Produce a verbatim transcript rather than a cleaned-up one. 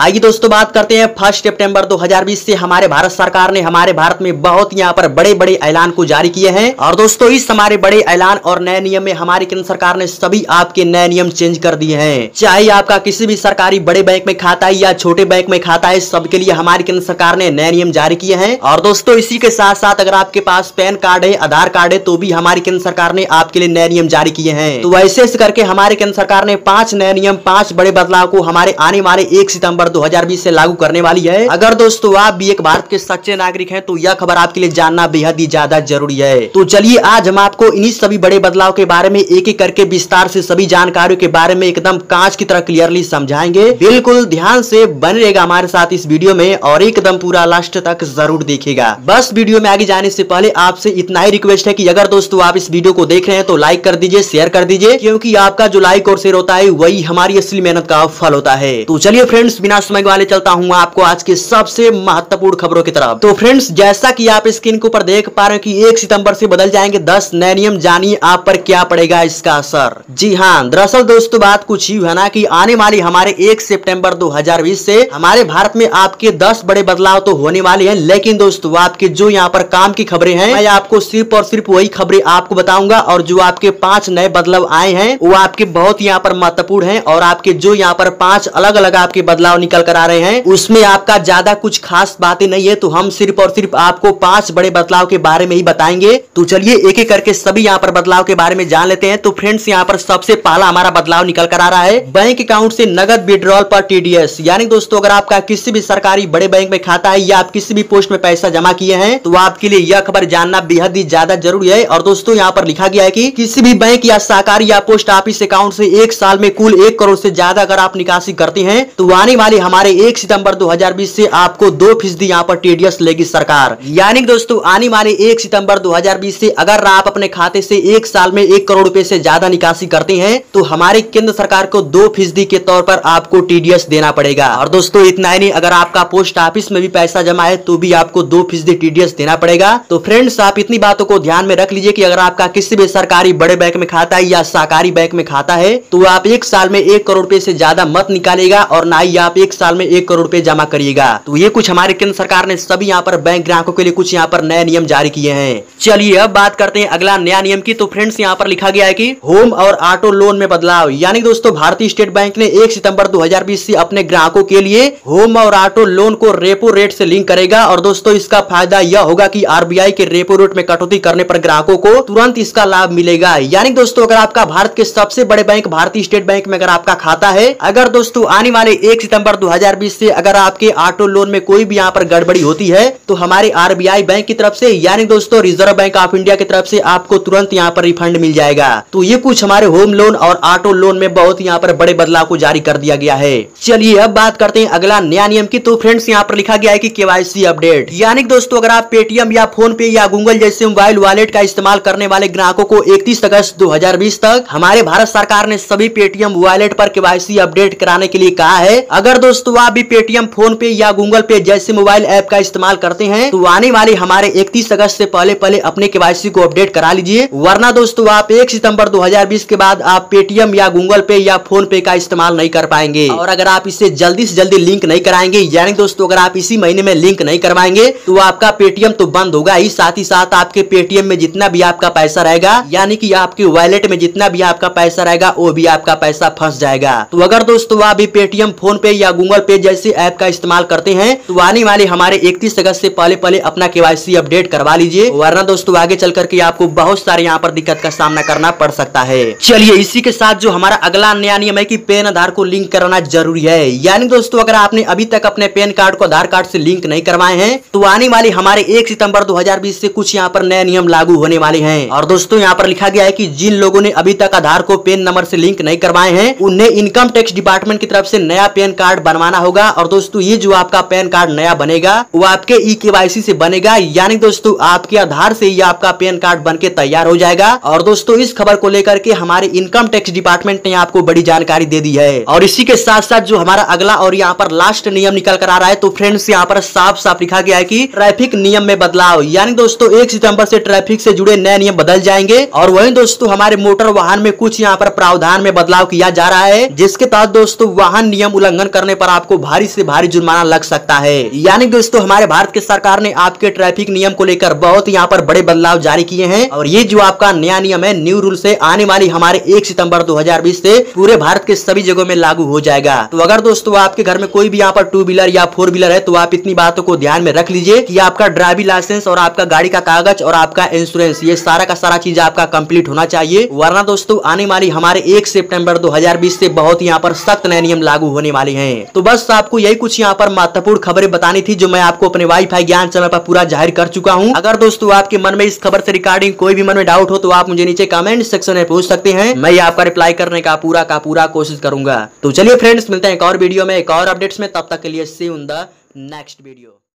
आइए दोस्तों बात करते हैं फर्स्ट सितंबर दो हज़ार बीस से हमारे भारत सरकार ने हमारे भारत में बहुत यहाँ पर बड़े बड़े ऐलान को जारी किए हैं। और दोस्तों इस हमारे बड़े ऐलान और नए नियम में हमारी केंद्र सरकार ने सभी आपके नए नियम चेंज कर दिए हैं। चाहे आपका किसी भी सरकारी बड़े बैंक में खाता है या छोटे बैंक में खाता है, सबके लिए हमारी केंद्र सरकार ने नए नियम जारी किए हैं। और दोस्तों इसी के साथ साथ अगर आपके पास पैन कार्ड है, आधार कार्ड है, तो भी हमारी केंद्र सरकार ने आपके लिए नए नियम जारी किए हैं। तो ऐसे करके हमारे केंद्र सरकार ने पांच नए नियम, पांच बड़े बदलाव को हमारे आने वाले एक सितंबर दो हज़ार बीस से लागू करने वाली है। अगर दोस्तों आप भी एक भारत के सच्चे नागरिक हैं तो यह खबर आपके लिए जानना बेहद ही ज्यादा जरूरी है। तो चलिए आज हम आपको इन्हीं सभी बड़े बदलाव के बारे में एक एक करके विस्तार से सभी जानकारियों के बारे में एकदम कांच की तरह क्लियरली समझाएंगे। बिल्कुल ध्यान से बने रहेगा हमारे साथ इस वीडियो में और एकदम पूरा लास्ट तक जरूर देखिएगा। बस वीडियो में आगे जाने से पहले आपसे इतना ही रिक्वेस्ट है कि अगर दोस्तों आप इस वीडियो को देख रहे हैं तो लाइक कर दीजिए, शेयर कर दीजिए, क्योंकि आपका जो लाइक और शेयर होता है वही हमारी असली मेहनत का फल होता है। तो चलिए फ्रेंड्स बिना समय वाले चलता हूँ आपको आज के सबसे महत्वपूर्ण खबरों की तरफ। तो फ्रेंड्स जैसा कि आप स्क्रीन के ऊपर देख पा रहे हैं कि एक सितंबर से बदल जाएंगे दस नए नियम। जानिए आप पर क्या पड़ेगा इसका असर। जी हाँ, दरअसल दोस्तों बात कुछ यू है ना कि आने वाली हमारे एक सितंबर दो हजार बीस से हमारे भारत में आपके दस बड़े बदलाव तो होने वाले हैं, लेकिन दोस्तों आपके जो यहाँ पर काम की खबरें हैं मैं आपको सिर्फ और सिर्फ वही खबरें आपको बताऊंगा। और जो आपके पांच नए बदलाव आए हैं वो आपके बहुत यहाँ पर महत्वपूर्ण हैं। और आपके जो यहाँ पर पांच अलग अलग आपके बदलाव निकल कर आ रहे हैं उसमें आपका ज्यादा कुछ खास बातें नहीं है, तो हम सिर्फ और सिर्फ आपको पांच बड़े बदलाव के बारे में ही बताएंगे। तो चलिए एक एक करके सभी यहाँ पर बदलाव के बारे में जान लेते हैं। तो फ्रेंड्स यहाँ पर सबसे पहला हमारा बदलाव निकल कर आ रहा है बैंक अकाउंट से नगद विड्रॉल पर टीडीएस। यानी दोस्तों अगर आपका किसी भी सरकारी बड़े बैंक में खाता है या आप किसी भी पोस्ट में पैसा जमा किए हैं तो आपके लिए यह खबर जानना बेहद ही ज्यादा जरूरी है। और दोस्तों यहाँ पर लिखा गया है कि किसी भी बैंक या सरकारी या पोस्ट ऑफिस अकाउंट से एक साल में कुल एक करोड़ से ज्यादा अगर आप निकासी करते हैं तो आने वाले हमारे एक सितंबर दो हज़ार बीस से आपको दो फीसदी यहाँ पर टीडीएस लेगी सरकार। यानी दोस्तों आने वाले एक सितंबर दो हज़ार बीस से अगर आप अपने खाते से एक साल में एक करोड़ रुपए से ज्यादा निकासी करते हैं तो हमारे केंद्र सरकार को दो फीसदी के तौर पर आपको टीडीएस देना पड़ेगा। और दोस्तों इतना ही नहीं, अगर आपका पोस्ट ऑफिस में भी पैसा जमा है तो भी आपको दो फीसदी टीडीएस देना पड़ेगा। तो फ्रेंड्स आप इतनी बातों को ध्यान में रख लीजिए कि अगर आपका किसी भी सरकारी बड़े बैंक में खाता है या सहकारी बैंक में खाता है तो आप एक साल में एक करोड़ रूपए से ज्यादा मत निकालेगा और ना ही आप एक साल में एक करोड़ रूपए जमा करिएगा। तो ये कुछ हमारे केंद्र सरकार ने सभी यहाँ पर बैंक ग्राहकों के लिए कुछ यहाँ पर नए नियम जारी किए हैं। चलिए अब बात करते हैं अगला नया नियम की। तो फ्रेंड्स यहाँ पर लिखा गया है कि होम और ऑटो लोन में बदलाव। यानी दोस्तों भारतीय स्टेट बैंक ने एक सितम्बर दो हजार बीस से अपने ग्राहकों के लिए होम और ऑटो लोन को रेपो रेट से लिंक करेगा। और दोस्तों इसका फायदा यह होगा कि आरबीआई के रेपो रेट में कटौती करने पर ग्राहकों को तुरंत इसका लाभ मिलेगा। यानी दोस्तों अगर आपका भारत के सबसे बड़े बैंक भारतीय स्टेट बैंक में अगर आपका खाता है, अगर दोस्तों आने वाले एक सितंबर दो हज़ार बीस से अगर आपके ऑटो लोन में कोई भी यहाँ पर गड़बड़ी होती है तो हमारे आरबीआई बैंक की तरफ से यानी दोस्तों रिजर्व बैंक ऑफ इंडिया की तरफ से आपको तुरंत यहाँ पर रिफंड मिल जाएगा। तो ये कुछ हमारे होम लोन और ऑटो लोन में बहुत यहाँ पर बड़े बदलाव को जारी कर दिया गया है। चलिए अब बात करते हैं अगला नया नियम की। तो फ्रेंड्स यहाँ पर लिखा गया है कि केवाईसी अपडेट। यानी दोस्तों अगर आप पेटीएम या फोन पे या गूगल जैसे मोबाइल वॉलेट का इस्तेमाल करने वाले ग्राहकों को इकतीस अगस्त दो हज़ार बीस तक हमारे भारत सरकार ने सभी पेटीएम वॉलेट पर केवाईसी अपडेट कराने के लिए कहा है। अगर दोस्तों आप भी पेटीएम, फोन पे या गूगल पे जैसे मोबाइल ऐप का इस्तेमाल करते हैं तो आने वाले हमारे इकतीस अगस्त से पहले पहले अपने केवाईसी को अपडेट करा लीजिए, वरना दोस्तों आप एक सितंबर दो हज़ार बीस के बाद आप पेटीएम या गूगल पे या फोन पे का इस्तेमाल नहीं कर पाएंगे। और अगर आप इसे जल्दी से जल्दी लिंक नहीं कराएंगे यानी दोस्तों अगर आप इसी महीने में लिंक नहीं करवाएंगे तो आपका पेटीएम तो बंद होगा ही, साथ ही साथ आपके पेटीएम में जितना भी आपका पैसा रहेगा यानी कि आपके वॉलेट में जितना भी आपका पैसा रहेगा वो भी आपका पैसा फंस जाएगा। तो अगर दोस्तों आप भी पेटीएम, फोन पे या गूगल पे जैसे ऐप का इस्तेमाल करते हैं तो आने वाले हमारे इकतीस अगस्त से पहले पहले अपना केवाईसी अपडेट करवा लीजिए, वरना दोस्तों आगे चल करके आपको बहुत सारे यहाँ पर दिक्कत का सामना करना पड़ सकता है। चलिए इसी के साथ जो हमारा अगला नया नियम है कि पैन आधार को लिंक कराना जरूरी है। यानी दोस्तों अगर आपने अभी तक अपने पैन कार्ड को आधार कार्ड से लिंक नहीं करवाए हैं तो आने वाले हमारे एक सितंबर दो हज़ार बीस से कुछ यहाँ पर नए नियम लागू होने वाले हैं। और दोस्तों यहाँ पर लिखा गया है कि जिन लोगों ने अभी तक आधार को पैन नंबर से लिंक नहीं करवाए हैं उन्हें इनकम टैक्स डिपार्टमेंट की तरफ से नया पैन कार्ड बनवाना होगा। और दोस्तों ये जो आपका पैन कार्ड नया बनेगा वो आपके ई केवाईसी से बनेगा। यानी दोस्तों आपके आधार से ये आपका पैन कार्ड बनके तैयार हो जाएगा। और दोस्तों इस खबर को लेकर के हमारे इनकम टैक्स डिपार्टमेंट ने आपको बड़ी जानकारी दे दी है। और इसी के साथ साथ जो हमारा अगला और यहाँ पर लास्ट नियम निकल कर आ रहा है तो फ्रेंड्स यहाँ पर साफ साफ लिखा गया है कि ट्रैफिक नियम में बदलाव। यानी दोस्तों एक सितंबर से ट्रैफिक से जुड़े नए नियम बदल जाएंगे। और वहीं दोस्तों हमारे मोटर वाहन में कुछ यहाँ पर प्रावधान में बदलाव किया जा रहा है, जिसके तहत दोस्तों वाहन नियम उल्लंघन करने होने पर आपको भारी से भारी जुर्माना लग सकता है। यानी दोस्तों हमारे भारत की सरकार ने आपके ट्रैफिक नियम को लेकर बहुत यहाँ पर बड़े बदलाव जारी किए हैं और ये जो आपका नया नियम है न्यू रूल से आने वाली हमारे एक सितंबर दो हजार बीस से पूरे भारत के सभी जगहों में लागू हो जाएगा। तो अगर दोस्तों आपके घर में कोई भी यहाँ पर टू व्हीलर या फोर व्हीलर है तो आप इतनी बातों को ध्यान में रख लीजिए कि आपका ड्राइविंग लाइसेंस और आपका गाड़ी का कागज और आपका इंश्योरेंस ये सारा का सारा चीज आपका कंप्लीट होना चाहिए, वरना दोस्तों आने वाली हमारे एक सितंबर दो हजार बीस से बहुत यहाँ पर सख्त नए नियम लागू होने वाले हैं। तो बस आपको यही कुछ यहाँ पर महत्वपूर्ण खबरें बतानी थी जो मैं आपको अपने वाईफाई ज्ञान चैनल पर पूरा जाहिर कर चुका हूँ। अगर दोस्तों आपके मन में इस खबर से रिगार्डिंग कोई भी मन में डाउट हो तो आप मुझे नीचे कमेंट सेक्शन में पूछ सकते हैं, मैं आपका रिप्लाई करने का पूरा का पूरा कोशिश करूंगा। तो चलिए फ्रेंड्स मिलते हैं एक और वीडियो में एक और अपडेट्स में, तब तक के लिए see you in the next video.